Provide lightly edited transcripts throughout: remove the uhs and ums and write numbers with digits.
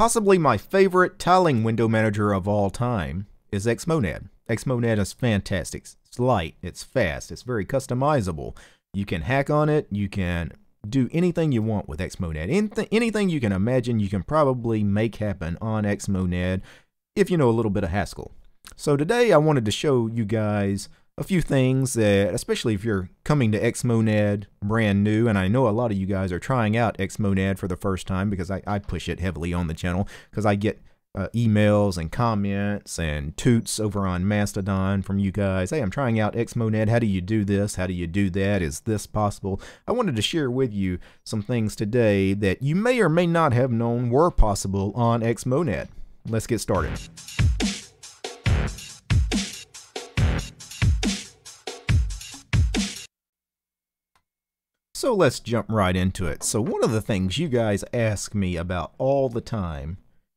Possibly my favorite tiling window manager of all time is Xmonad. Xmonad is fantastic. It's light, it's fast, it's very customizable. You can hack on it, you can do anything you want with Xmonad. Anything you can imagine, you can probably make happen on Xmonad if you know a little bit of Haskell. So today I wanted to show you guys a few things that, especially if you're coming to Xmonad brand new, and I know a lot of you guys are trying out Xmonad for the first time because I push it heavily on the channel because I get emails and comments and toots over on Mastodon from you guys. Hey, I'm trying out Xmonad. How do you do this? How do you do that? Is this possible? I wanted to share with you some things today that you may or may not have known were possible on Xmonad. Let's get started. So let's jump right into it. So one of the things you guys ask me about all the time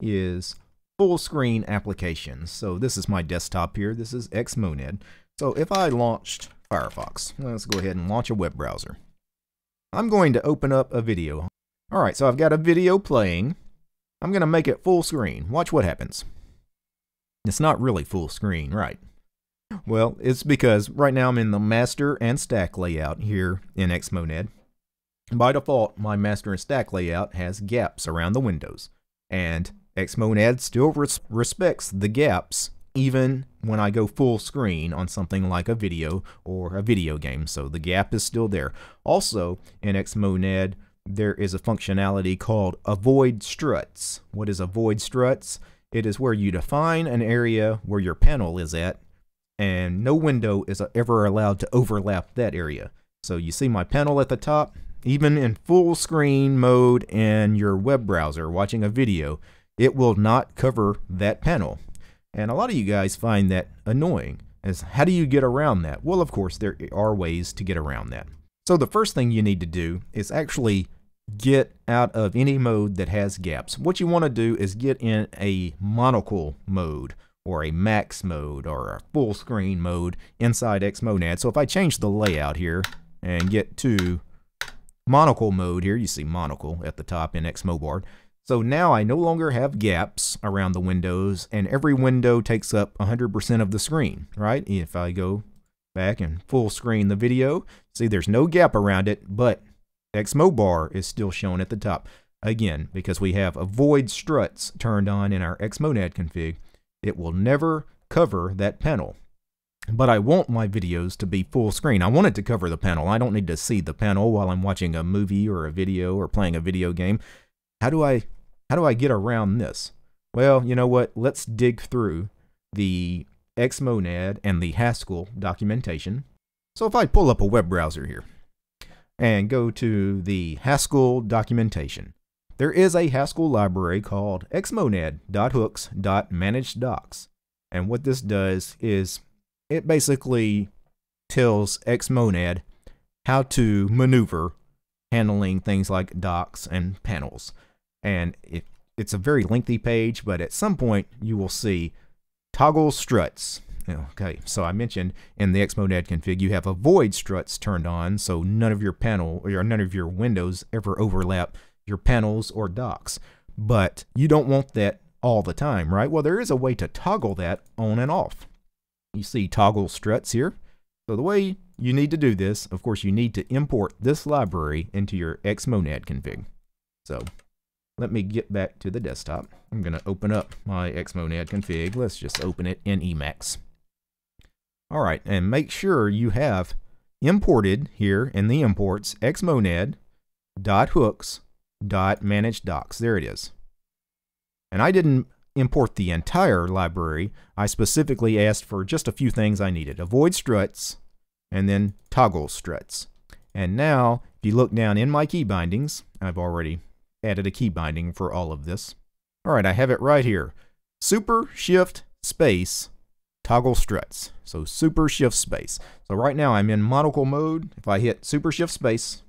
is full screen applications. So this is my desktop here. This is Xmonad. So if I launched Firefox, let's go ahead and launch a web browser. I'm going to open up a video. All right, so I've got a video playing. I'm going to make it full screen. Watch what happens. It's not really full screen, right? Well, it's because right now I'm in the master and stack layout here in Xmonad. By default, my master and stack layout has gaps around the windows, and Xmonad still respects the gaps even when I go full screen on something like a video or a video game, so the gap is still there. Also, in Xmonad, there is a functionality called avoid struts. What is avoid struts? It is where you define an area where your panel is at, and no window is ever allowed to overlap that area. So you see my panel at the top. Even in full screen mode in your web browser watching a video, it will not cover that panel. And a lot of you guys find that annoying. As how do you get around that? Well, of course, there are ways to get around that. So the first thing you need to do is actually get out of any mode that has gaps. What you want to do is get in a monocle mode, or a max mode, or a full screen mode inside Xmonad. So if I change the layout here and get to monocle mode here, you see monocle at the top in Xmobar. So now I no longer have gaps around the windows, and every window takes up 100% of the screen, right? If I go back and full screen the video, see there's no gap around it, but Xmobar is still shown at the top. Again, because we have avoid struts turned on in our Xmonad config, it will never cover that panel. But I want my videos to be full screen. I want it to cover the panel. I don't need to see the panel while I'm watching a movie or a video or playing a video game. How do I get around this? Well, you know what? Let's dig through the Xmonad and the Haskell documentation. So if I pull up a web browser here and go to the Haskell documentation, there is a Haskell library called xmonad.hooks.managedocs. And what this does is it basically tells Xmonad how to maneuver handling things like docs and panels. And it's a very lengthy page, but at some point you will see toggle struts. Okay, so I mentioned in the Xmonad config you have avoid struts turned on, so none of your panel or none of your windows ever overlap your panels or docs. But you don't want that all the time, right? Well, there is a way to toggle that on and off. You see toggle struts here. So the way you need to do this, of course, you need to import this library into your Xmonad config. So let me get back to the desktop. I'm going to open up my Xmonad config. Let's just open it in Emacs. All right, and make sure you have imported here in the imports xmonad.hooks.managedocs. There it is. And I didn't import the entire library. I specifically asked for just a few things I needed. Avoid struts and then toggle struts. And now if you look down in my key bindings, I've already added a key binding for all of this. All right, I have it right here. Super shift space toggle struts. So super shift space. So right now I'm in monocle mode. If I hit super shift space,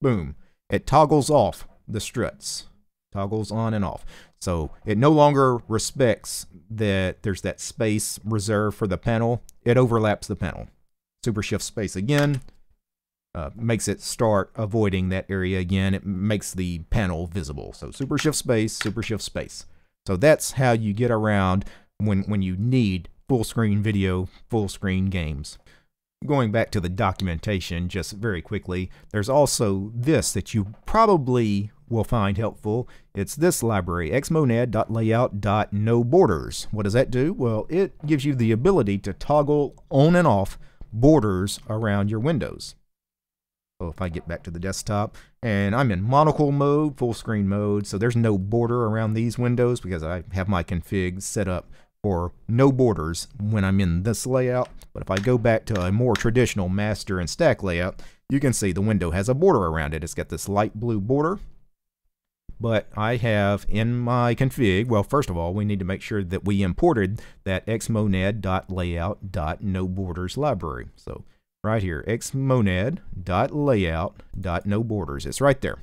boom, it toggles off the struts. Toggles on and off. So it no longer respects that there's that space reserved for the panel. It overlaps the panel. Super shift space again. makes it start avoiding that area again. It makes the panel visible. So super shift space, super shift space. So that's how you get around when you need full screen video, full screen games. Going back to the documentation just very quickly, there's also this that you probably will find helpful. It's this library, xmonad.layout.noborders. What does that do? Well, it gives you the ability to toggle on and off borders around your windows. So if I get back to the desktop, and I'm in monocle mode, full screen mode, so there's no border around these windows because I have my config set up for no borders when I'm in this layout. But if I go back to a more traditional master and stack layout, you can see the window has a border around it. It's got this light blue border. But I have in my config, well, first of all, we need to make sure that we imported that xmonad.layout.noborders library. So right here, xmonad.layout.noborders. It's right there.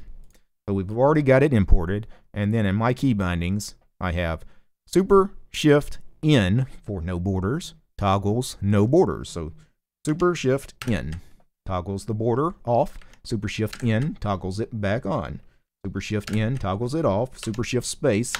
So we've already got it imported. And then in my key bindings, I have super shift N for no borders, toggles no borders. So super shift N toggles the border off, super shift N toggles it back on. Super shift N toggles it off, super shift space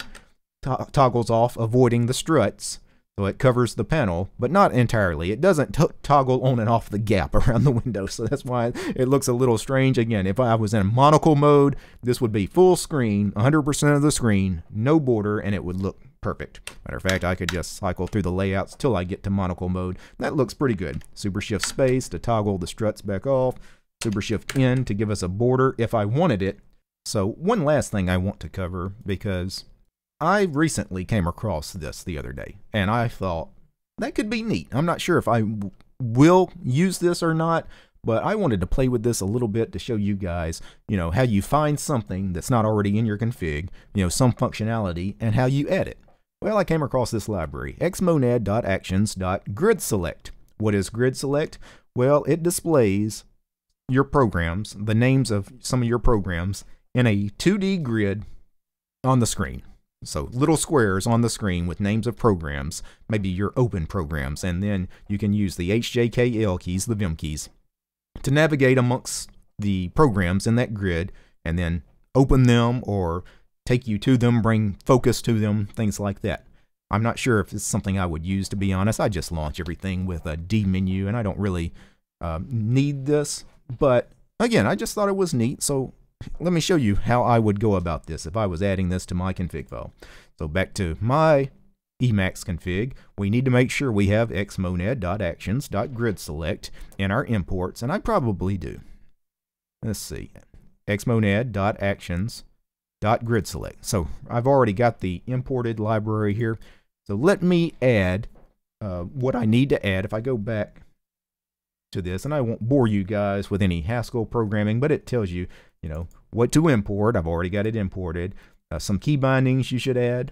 toggles off avoiding the struts, so it covers the panel, but not entirely. It doesn't toggle on and off the gap around the window, so that's why it looks a little strange. Again, if I was in monocle mode, this would be full screen, 100% of the screen, no border, and it would look perfect. Matter of fact, I could just cycle through the layouts till I get to monocle mode. That looks pretty good. Super shift space to toggle the struts back off, super shift N to give us a border if I wanted it. So one last thing I want to cover, because I recently came across this the other day and I thought that could be neat. I'm not sure if I will use this or not, but I wanted to play with this a little bit to show you guys, you know, how you find something that's not already in your config, you know, some functionality, and how you add it. Well, I came across this library, xmonad.actions.gridselect. What is gridselect? Well, it displays your programs, the names of some of your programs, in a 2D grid on the screen. So little squares on the screen with names of programs, maybe your open programs, and then you can use the hjkl keys, the vim keys, to navigate amongst the programs in that grid and then open them or take you to them, bring focus to them, things like that. I'm not sure if it's something I would use, to be honest. I just launch everything with a D menu and I don't really need this, but again, I just thought it was neat. So let me show you how I would go about this if I was adding this to my config file. So back to my Emacs config, we need to make sure we have xmonad.actions.gridselect in our imports, and I probably do. Let's see, xmonad.actions.gridselect. So I've already got the imported library here. So let me add what I need to add. If I go back to this, and I won't bore you guys with any Haskell programming, but it tells you, you know, what to import. I've already got it imported. Some key bindings you should add.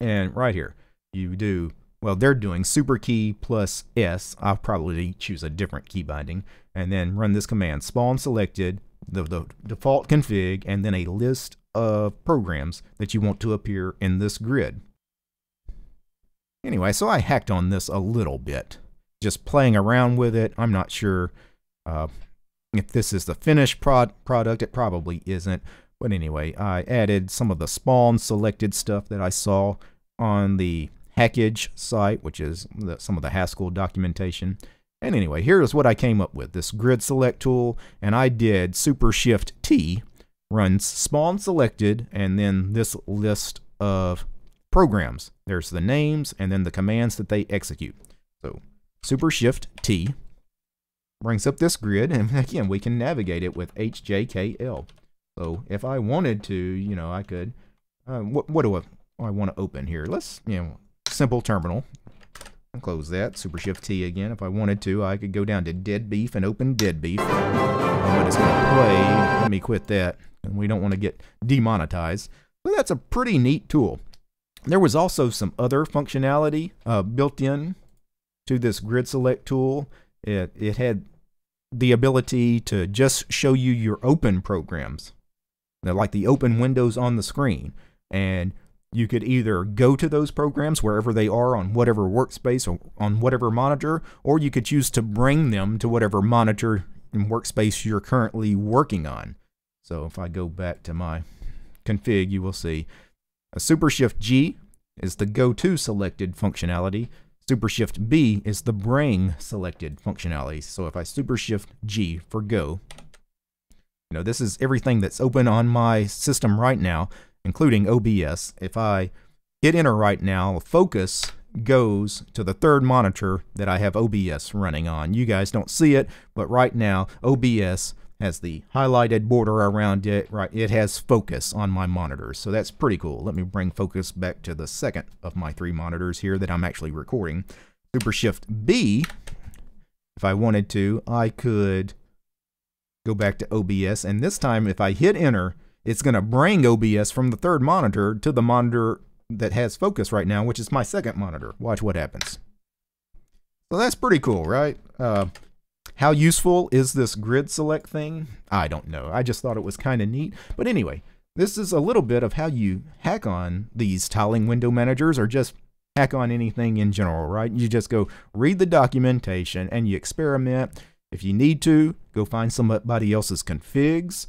And right here, you do, well, they're doing super key plus S. I'll probably choose a different key binding and then run this command, spawn selected, the default config, and then a list of programs that you want to appear in this grid. Anyway, so I hacked on this a little bit, just playing around with it. I'm not sure if this is the finished product. It probably isn't. But anyway, I added some of the spawn selected stuff that I saw on the Hackage site, which is some of the Haskell documentation. And anyway, here's what I came up with, this grid select tool, and I did super shift T, runs spawn selected, and then this list of programs. There's the names and then the commands that they execute. So super shift T brings up this grid, and again, we can navigate it with hjkl. So if I wanted to, you know, I could, what do I want to open here? Let's, you know, simple terminal. I'll close that, super shift T again. If I wanted to, I could go down to dead beef and open dead beef. But it's going to play. Let me quit that. And we don't want to get demonetized. But that's a pretty neat tool. There was also some other functionality built in to this grid select tool. It had the ability to just show you your open programs. They're like the open windows on the screen, and you could either go to those programs wherever they are on whatever workspace or on whatever monitor, or you could choose to bring them to whatever monitor and workspace you're currently working on. So if I go back to my config, you will see a Super Shift G is the go to selected functionality. Super Shift B is the bring selected functionality. So if I Super Shift G for go, you know, this is everything that's open on my system right now, including OBS. If I hit enter right now, focus goes to the third monitor that I have OBS running on. You guys don't see it, but right now OBS has the highlighted border around it, right? It has focus on my monitors, so that's pretty cool. Let me bring focus back to the second of my three monitors here that I'm actually recording. Super Shift B, if I wanted to, I could go back to OBS, and this time if I hit enter, it's going to bring OBS from the third monitor to the monitor that has focus right now, which is my second monitor. Watch what happens. So that's pretty cool, right? How useful is this grid select thing? I don't know. I just thought it was kind of neat. But anyway, this is a little bit of how you hack on these tiling window managers, or just hack on anything in general, right? You just go read the documentation and you experiment. If you need to, go find somebody else's configs,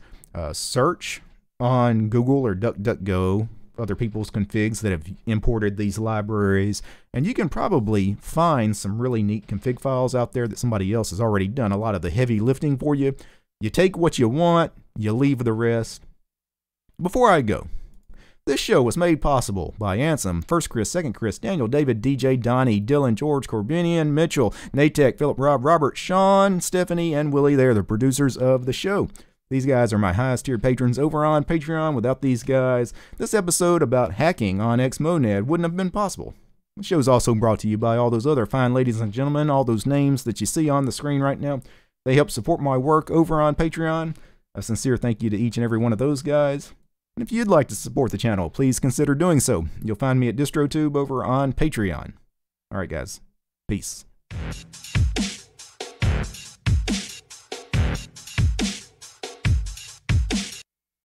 search on Google or DuckDuckGo other people's configs that have imported these libraries, and you can probably find some really neat config files out there that somebody else has already done a lot of the heavy lifting for you. You take what you want, you leave the rest. Before I go, this show was made possible by Ansem, First Chris, Second Chris, Daniel, David, DJ, Donnie, Dylan, George, Corbinian, Mitchell, Natek, Philip, Rob, Robert, Sean, Stephanie, and Willie. They're the producers of the show. These guys are my highest tier patrons over on Patreon. Without these guys, this episode about hacking on Xmonad wouldn't have been possible. The show is also brought to you by all those other fine ladies and gentlemen, all those names that you see on the screen right now. They help support my work over on Patreon. A sincere thank you to each and every one of those guys. And if you'd like to support the channel, please consider doing so. You'll find me at DistroTube over on Patreon. All right, guys. Peace.